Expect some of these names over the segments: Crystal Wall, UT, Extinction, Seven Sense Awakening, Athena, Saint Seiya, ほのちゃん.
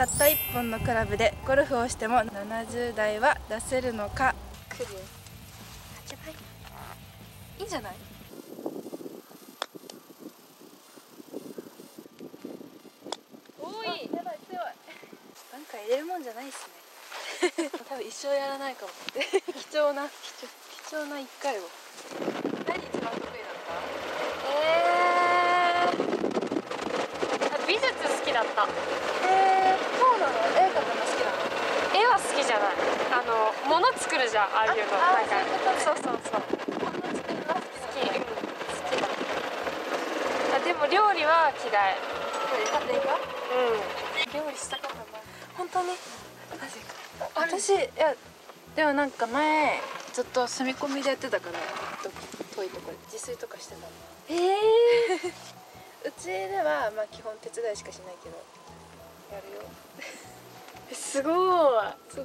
たった1本のクラブでゴルフをしても70台は出せるのか。来るよ。やばい。いいんじゃない？多い。やばい、強い。なんか入れるもんじゃないですね。多分一生やらないかも。貴重な1回を。何一番得意だった？美術好きだった。そうなの？絵描くの好きなの？絵は好きじゃない。物作るじゃん、ああいうの。なんかそう。物作るの好き。好きだ。あ、でも料理は嫌い。家庭か？うん。料理したかったな。本当に？なぜか。私、いやでもなんか前ずっと住み込みでやってたから、遠いところで自炊とかしてたの。うちではまあ基本手伝いしかしないけどやるよ。すごいす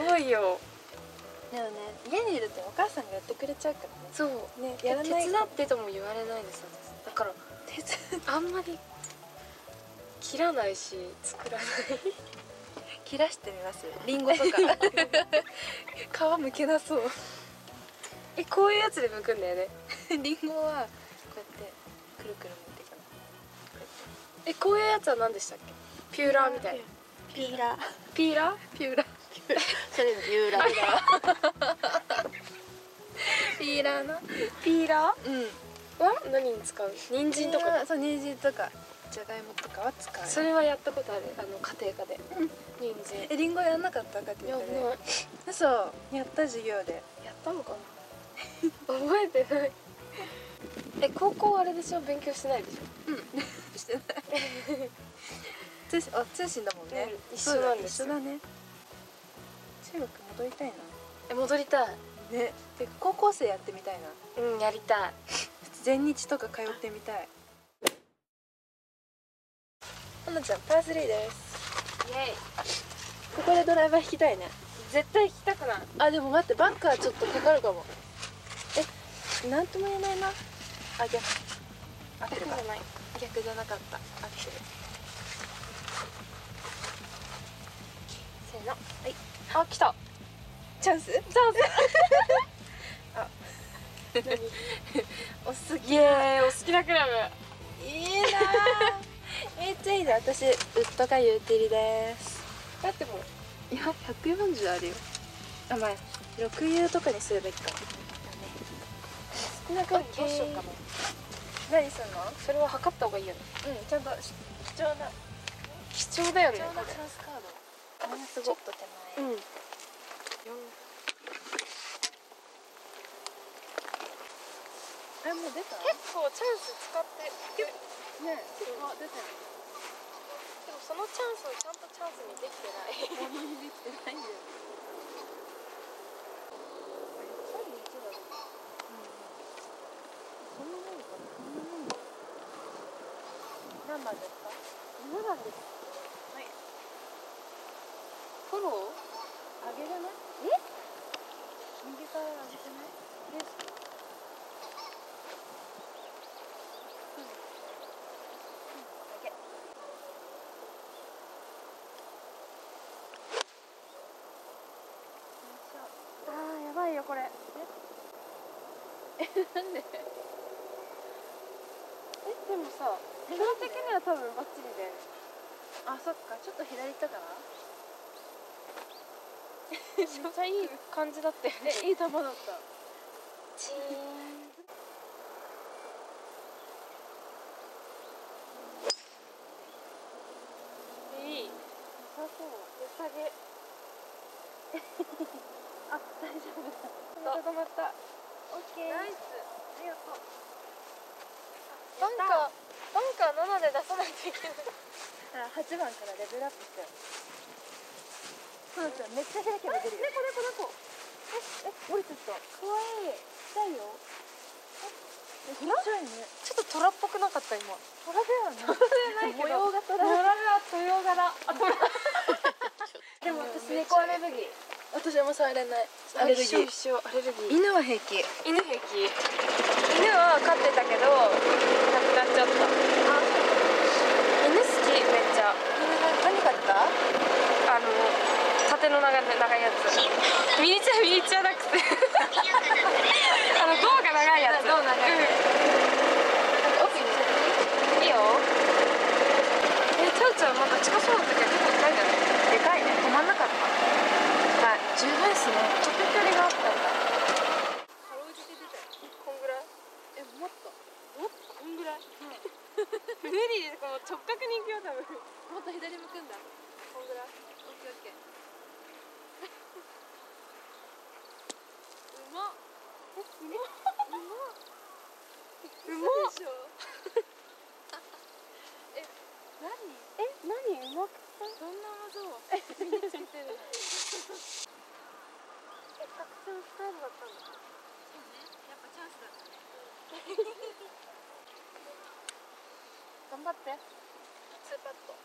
ごいよ。でもね、家にいるとお母さんがやってくれちゃうからね。そうね、やらない手伝ってとも言われないんですよ。だからあんまり切らないし作らない。切らしてみます。リンゴとか皮むけなそう。こういうやつでむくんだよね。リンゴはこうやってくるくる持っていくの。こういうやつは何でしたっけ？ピューラーみたいな。ピューラー。それピューラー。ピーラー。うん。は何に使う？人参とか。そう人参とか。じゃがいもとかは使う。それはやったことある。家庭科で。人参。リンゴやんなかった家庭科で。そうやった授業で。やったのかな。覚えてない。高校あれでしょ、勉強してないでしょ。うん、してない。通信だもんね。一緒なんですよ。一緒だね。中学戻りたいな。戻りたい。ね、で高校生やってみたいな。うん、やりたい。全日とか通ってみたい。あのちゃん、パー3です。イエイ。ここでドライバー引きたいね。絶対引きたくない。あ、でも待って、バンカーちょっとかかるかも。なんとも言えないな。あ、逆。合ってるか。逆じゃなかった。合ってる。せーの。はい。あ、来た。チャンス。あ。おすげえ、お好きなクラブ。いいな。めっちゃいいな。私ウッドがユーティリです。だってもう。いや、140あるよ。あ、まあ6Uとかにすればいいか。なんかどうしようかな。何するの？それは測った方がいいよね。うん、ちゃんと貴重だよね。貴重なチャンスカード。ちょっと手前。うん。あ、もう出た？結構チャンス使って。ね、結構出たよ。でもそのチャンスをちゃんとチャンスにできてない。できてないんだよ。何番ですか？7番です。はい。フォロー？上げれない？え？右から上げてない？です。上げ。ああ、やばいよこれ。なんで？でもさ、基本的には多分バッチリで。あ、そっか、ちょっと左行ったかな。めっちゃいい感じだったよね。いい球だった。チーン。いい。良さそう。良さげ。あ、大丈夫だ。止まった。オッケー。ナイス。ありがとう。バンカー7で出さないといけない。あ、8番からレベルアップして。そうなんですよ。めっちゃ開けば出るよ。猫。降りてった。可愛い。痛いよ。え、面白いね。ちょっとトラっぽくなかった今。トラではない。模様がトラ。トラは豊柄。あ、トラ。でも私猫アレルギー。私も触れない。アレルギー。犬は平気。犬は飼ってたけど。なくなっちゃった。犬好きめっちゃ。の長いやつ、ミニチュアなくて胴が長いやつ、いいよ。チャウチャウなんか近そうだったけど結構痛いんだね。でかいね、止まんなかった。はい、十分ですね。ちょっと距離があったんだ。かろうじて出たこんぐらい、もっとこんぐらい、無理、この直角に行くよ多分。もっと左向くんだ。こんぐらい、オッケーオッケー。うまっ、うまっでしょ何うまくない？どんな技を身につけてるの？作戦スタイルだったんだ。そうね、やっぱチャンスだったね。頑張って。ツーパット。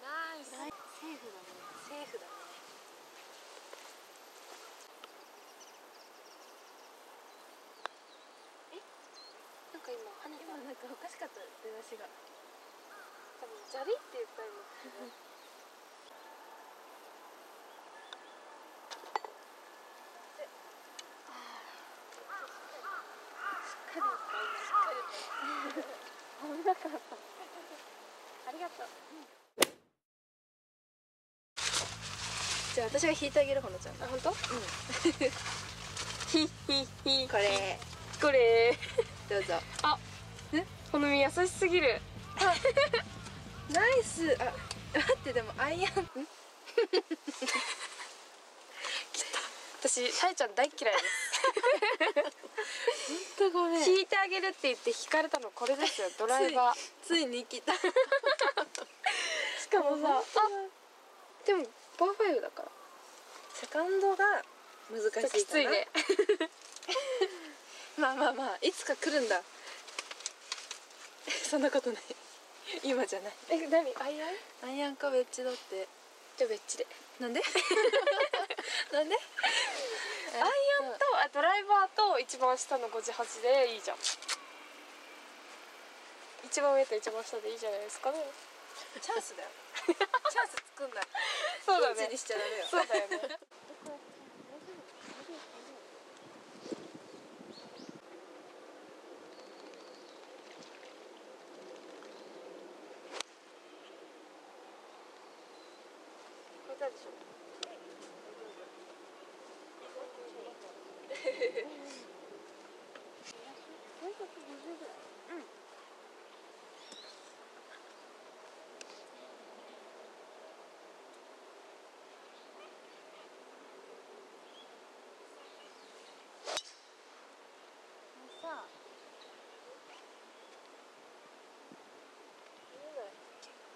ナイス。セーフだね。セーフだね。今なんかおかしかった、出だしが。多分ジャリって言った今。しっかり。危なかった。ありがとう。じゃあ私が引いてあげる、ほのちゃん。あ、本当？うん。これ。どうぞ。あ、この身優しすぎる。ナイス。あ、待って、でもアイアン。私シャイちゃん大嫌いです。本当ごめん。引いてあげるって言って引かれたのこれですよ、ドライバー。ついに来た。しかもさ、でもパー5だから。セカンドが難しいかな。きついね。まあいつか来るんだ。そんなことない。今じゃない。何？アイアンかウェッジだって。じゃあウェッジで。なんでアイアンとドライバーと一番下の58でいいじゃん。一番上と一番下でいいじゃないですかね。チャンスだよ。チャンス作んない。そうだね。ピンチにしちゃダメよ。そうだよね。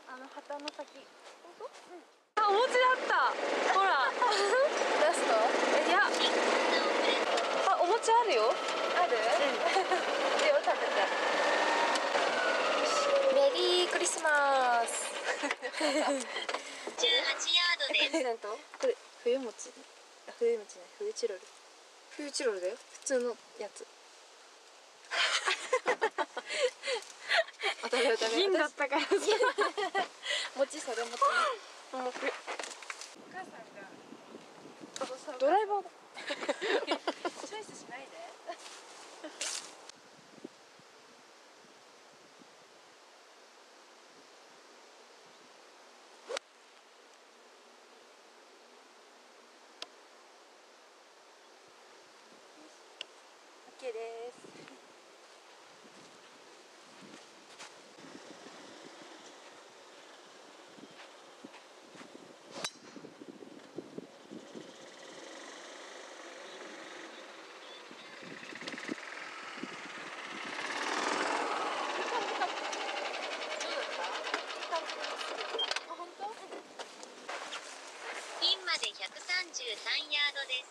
あの旗の先。あ、お餅だった。ほら。出すと？いや。あ、お餅あるよ。ある？うん。で、お食べて。メリークリスマス。18ヤードです。これ冬餅。冬餅ね。冬チロル。冬チロルだよ。普通のやつ。銀だったからさ。餅それ持って。お母さんがドライバーだ。チョイスしないで。オッケーです。133ヤードです。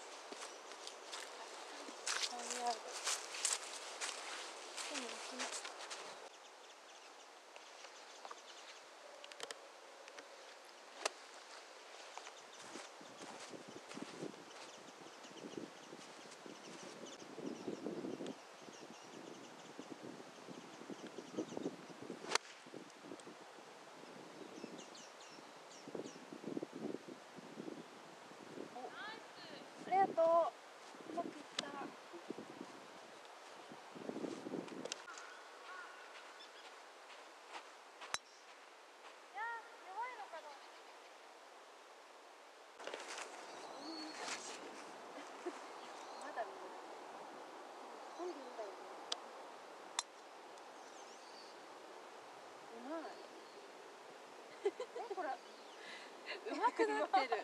まくなってる。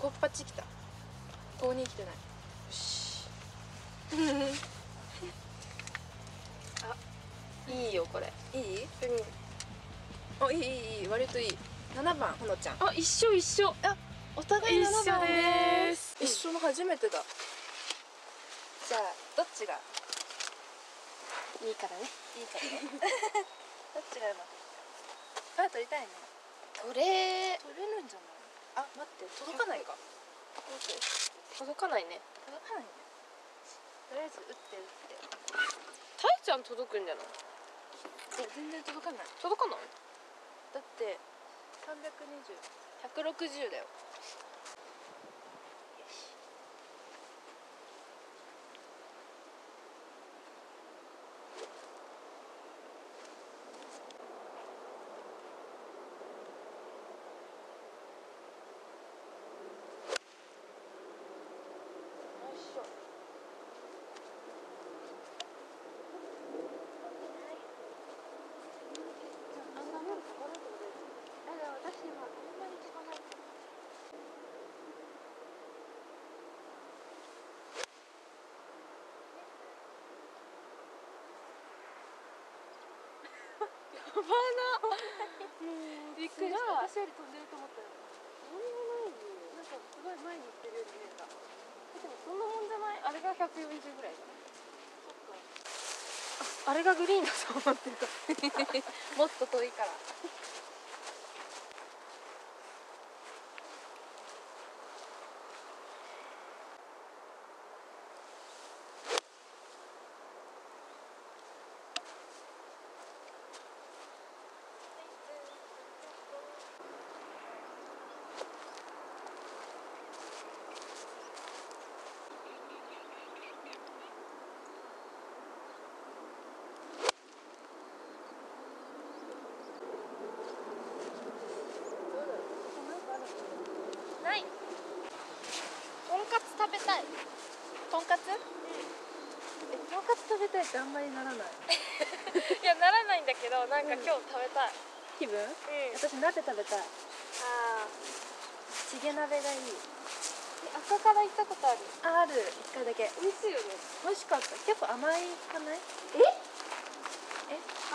こっぱち来た。ここに来てない。よし。あ、いいよこれ。いい？うん。あ、いい割といい。7番ほのちゃん。あ、一緒。あ、お互い7番です。一緒の初めてだ。じゃあどっちがいいからね。どっちがうまくいくか。あ、取りたいね。取れるんじゃない？あ、待って、届かないか。届かないね。とりあえず打って。たいちゃん届くんじゃない？全然届かない。だって160だよ。やばな。びっくりした。私より飛んでると思ったよ。何もないよ。なんかすごい前に行ってるように見えた。でもそんなもんじゃない。あれが140ぐらいだね。そっか。あれがグリーンだと思ってた。もっと遠いから。あんまりならない。いや、ならないんだけど、なんか今日食べたい。気分？私鍋食べたい。ああ、チゲ鍋がいい。赤から行ったことある？ある、1回だけ。美味しいよね。美味しかった。結構甘いかない？え？赤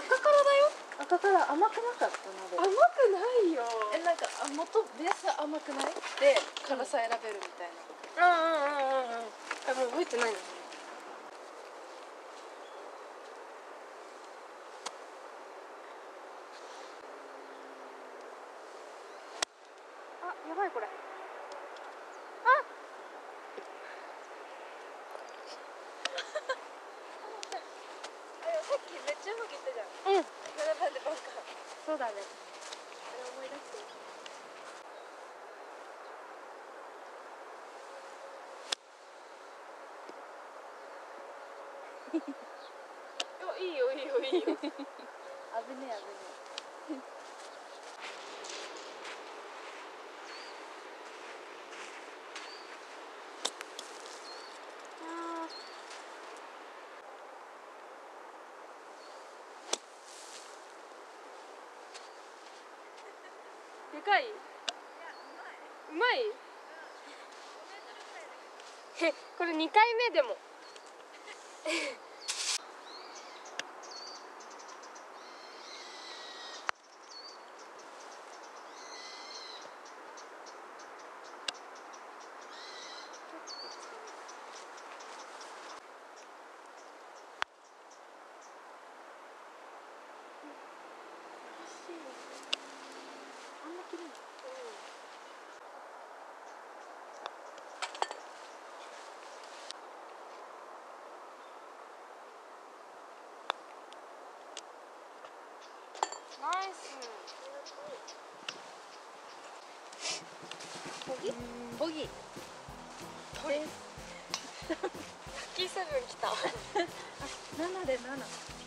からだよ。赤から甘くなかった？鍋。甘くないよ。なんか元ベースは甘くない？で、辛さ選べるみたいな。多分覚えてないの。いいよ。危ねえ。でかい？いや、うまい。5メートルくらいだけど。これ2回目でも。ラッキーセブン来た。7で7。